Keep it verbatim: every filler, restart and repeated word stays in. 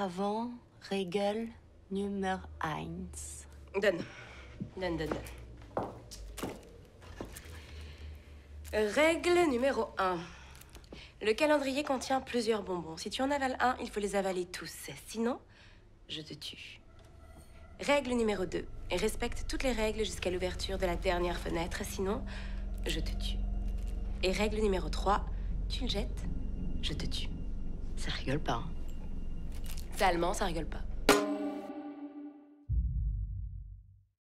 avant Regel numéro un. Donne. Donne, donne, donne. Règle numéro un. Le calendrier contient plusieurs bonbons. Si tu en avales un, il faut les avaler tous. Sinon, je te tue. Règle numéro deux. Respecte toutes les règles jusqu'à l'ouverture de la dernière fenêtre. Sinon, je te tue. Et règle numéro trois. Tu le jettes, je te tue. Ça rigole pas, hein. C'est allemand, ça rigole pas.